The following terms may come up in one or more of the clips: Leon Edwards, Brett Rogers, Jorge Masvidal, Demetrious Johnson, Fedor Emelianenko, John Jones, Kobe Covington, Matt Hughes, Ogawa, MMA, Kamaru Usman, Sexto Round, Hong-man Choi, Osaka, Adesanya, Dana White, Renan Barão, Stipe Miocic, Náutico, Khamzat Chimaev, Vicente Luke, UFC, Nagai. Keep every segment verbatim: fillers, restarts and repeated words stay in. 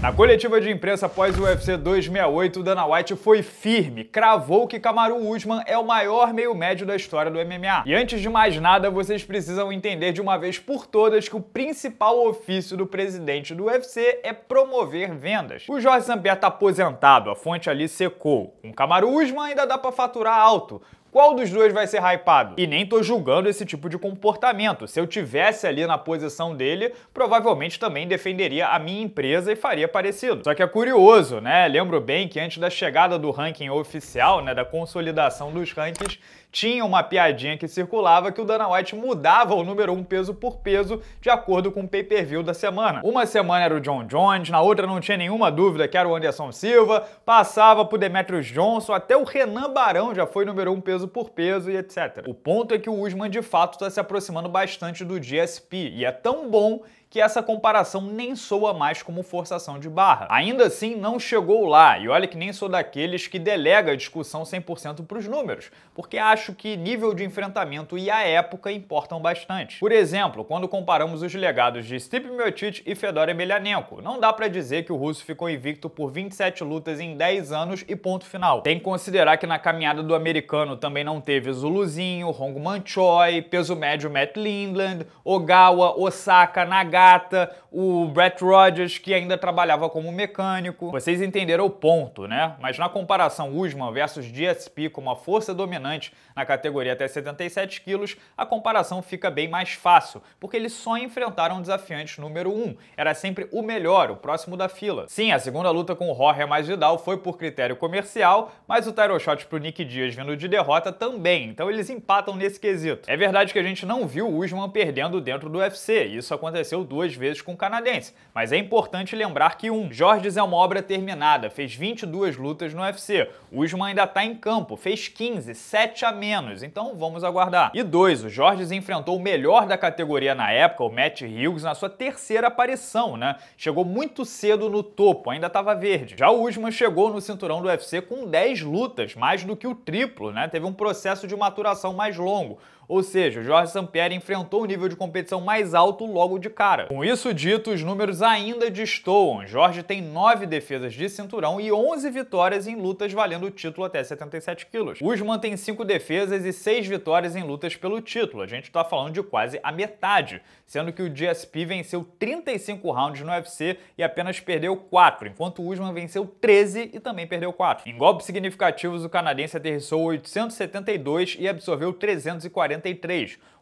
Na coletiva de imprensa após o U F C duzentos e sessenta e oito, Dana White foi firme, cravou que Kamaru Usman é o maior meio-médio da história do M M A. E antes de mais nada, vocês precisam entender de uma vez por todas que o principal ofício do presidente do U F C é promover vendas. O Georges St-Pierre tá aposentado, a fonte ali secou. Com Kamaru Usman ainda dá pra faturar alto. Qual dos dois vai ser hypado? E nem tô julgando esse tipo de comportamento. Se eu tivesse ali na posição dele, provavelmente também defenderia a minha empresa e faria parecido. Só que é curioso, né? Lembro bem que antes da chegada do ranking oficial, né, da consolidação dos rankings, tinha uma piadinha que circulava que o Dana White mudava o número um peso por peso de acordo com o pay-per-view da semana. Uma semana era o John Jones, na outra não tinha nenhuma dúvida que era o Anderson Silva, passava pro Demetrious Johnson, até o Renan Barão já foi número um peso por peso e etcétera. O ponto é que o Usman de fato está se aproximando bastante do G S P e é tão bom que essa comparação nem soa mais como forçação de barra. Ainda assim, não chegou lá, e olha que nem sou daqueles que delega a discussão cem por cento para os números, porque acho que nível de enfrentamento e a época importam bastante. Por exemplo, quando comparamos os legados de Stipe Miocic e Fedor Emelianenko, não dá para dizer que o russo ficou invicto por vinte e sete lutas em dez anos e ponto final. Tem que considerar que na caminhada do americano também não teve Zuluzinho, Hong-man Choi, peso médio Matt Lindland, Ogawa, Osaka, Nagai, o Brett Rogers, que ainda trabalhava como mecânico. Vocês entenderam o ponto, né? Mas na comparação Usman versus G S P como a força dominante na categoria até setenta e sete quilos, a comparação fica bem mais fácil, porque eles só enfrentaram desafiantes número um. Era sempre o melhor, o próximo da fila. Sim, a segunda luta com o Jorge Masvidal foi por critério comercial, mas o title shot pro Nick Dias vindo de derrota também, então eles empatam nesse quesito. É verdade que a gente não viu o Usman perdendo dentro do U F C, isso aconteceu duas vezes com o canadense, mas é importante lembrar que um, Georges é uma obra terminada, fez vinte e duas lutas no U F C, Usman ainda tá em campo, fez quinze, sete a menos, então vamos aguardar. E dois, o Georges enfrentou o melhor da categoria na época, o Matt Hughes, na sua terceira aparição, né? Chegou muito cedo no topo, ainda tava verde. Já o Usman chegou no cinturão do U F C com dez lutas, mais do que o triplo, né? Teve um processo de maturação mais longo. Ou seja, o Georges St-Pierre enfrentou o nível de competição mais alto logo de cara. Com isso dito, os números ainda destoam. Georges tem nove defesas de cinturão e onze vitórias em lutas valendo o título até setenta e sete quilos. Usman tem cinco defesas e seis vitórias em lutas pelo título. A gente tá falando de quase a metade, sendo que o G S P venceu trinta e cinco rounds no U F C e apenas perdeu quatro, enquanto o Usman venceu treze e também perdeu quatro. Em golpes significativos, o canadense aterrissou oitocentos e setenta e dois e absorveu trezentos e quarenta.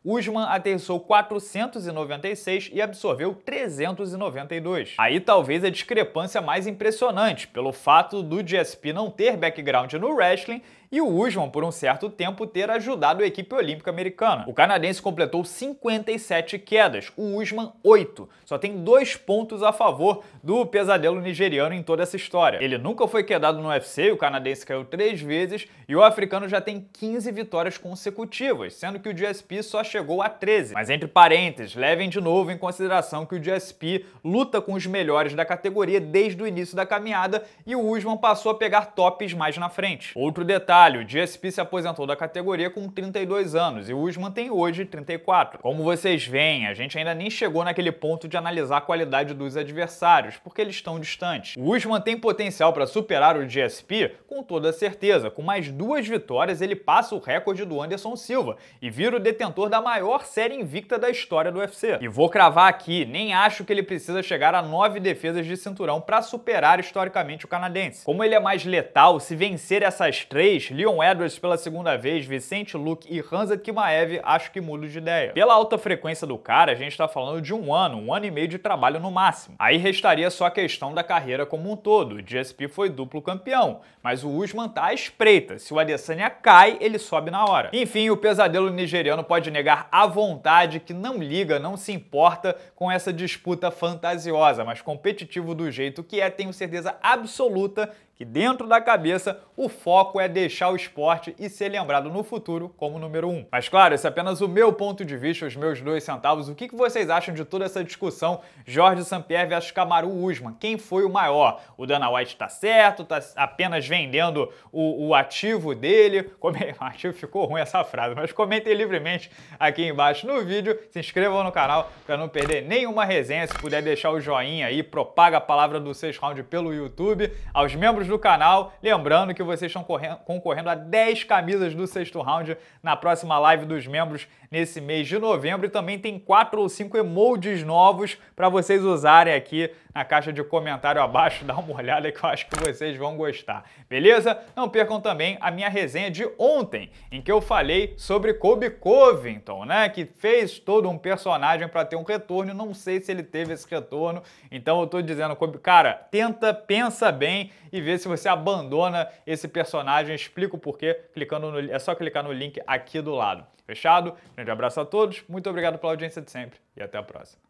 Usman aterrissou quatrocentos e noventa e seis e absorveu trezentos e noventa e dois. Aí talvez a discrepância mais impressionante, pelo fato do G S P não ter background no wrestling e o Usman, por um certo tempo, ter ajudado a equipe olímpica americana. O canadense completou cinquenta e sete quedas, o Usman oito. Só tem dois pontos a favor do pesadelo nigeriano em toda essa história. Ele nunca foi quedado no U F C, o canadense caiu três vezes, e o africano já tem quinze vitórias consecutivas, sendo que o G S P só chegou a treze. Mas entre parênteses, levem de novo em consideração que o G S P luta com os melhores da categoria desde o início da caminhada, e o Usman passou a pegar tops mais na frente. Outro detalhe, o G S P se aposentou da categoria com trinta e dois anos e o Usman tem hoje trinta e quatro. Como vocês veem, a gente ainda nem chegou naquele ponto de analisar a qualidade dos adversários, porque eles estão distantes. O Usman tem potencial para superar o G S P com toda certeza. Com mais duas vitórias, ele passa o recorde do Anderson Silva e vira o detentor da maior série invicta da história do U F C. E vou cravar aqui, nem acho que ele precisa chegar a nove defesas de cinturão para superar historicamente o canadense. Como ele é mais letal, se vencer essas três, Leon Edwards pela segunda vez, Vicente Luke e Khamzat Chimaev, acho que mudo de ideia. Pela alta frequência do cara, a gente tá falando de um ano, um ano e meio de trabalho no máximo. Aí restaria só a questão da carreira como um todo. O G S P foi duplo campeão, mas o Usman tá à espreita. Se o Adesanya cai, ele sobe na hora. Enfim, o pesadelo nigeriano pode negar à vontade que não liga, não se importa com essa disputa fantasiosa, mas competitivo do jeito que é, tenho certeza absoluta que dentro da cabeça o foco é deixar o esporte e ser lembrado no futuro como número um. Mas claro, esse é apenas o meu ponto de vista, os meus dois centavos. O que vocês acham de toda essa discussão Georges St-Pierre versus Kamaru Usman? Quem foi o maior? O Dana White tá certo? Tá apenas vendendo o, o ativo dele? Como... Ativo ficou ruim essa frase, mas comentem livremente aqui embaixo no vídeo. Se inscrevam no canal para não perder nenhuma resenha. Se puder deixar o joinha aí, propaga a palavra do Sexto Round pelo YouTube. Aos membros do canal, lembrando que vocês estão concorrendo a dez camisas do Sexto Round na próxima live dos membros nesse mês de novembro, e também tem quatro ou cinco emojis novos para vocês usarem aqui na caixa de comentário abaixo. Dá uma olhada que eu acho que vocês vão gostar, beleza? Não percam também a minha resenha de ontem, em que eu falei sobre Kobe Covington, né, que fez todo um personagem para ter um retorno. Não sei se ele teve esse retorno, então eu tô dizendo, Kobe, cara, tenta, pensa bem e vê se você abandona esse personagem. Explico o porquê, clicando no, é só clicar no link aqui do lado. Fechado? Um grande abraço a todos, muito obrigado pela audiência de sempre e até a próxima.